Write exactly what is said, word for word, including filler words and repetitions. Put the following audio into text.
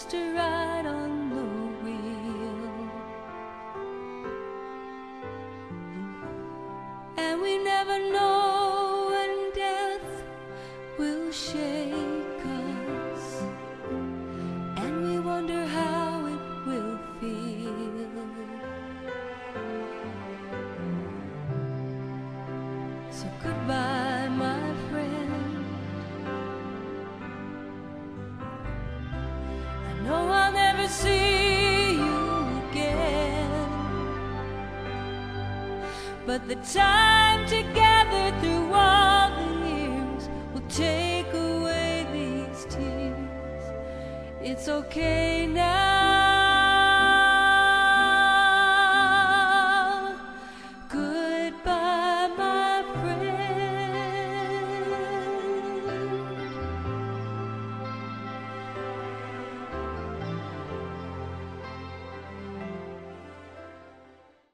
just a ride on the wheel. And we never know when death will shake us, and we wonder how it will feel. So goodbye, my friend. No, I'll never see you again, but the time together through all the years will take away these tears. It's okay now.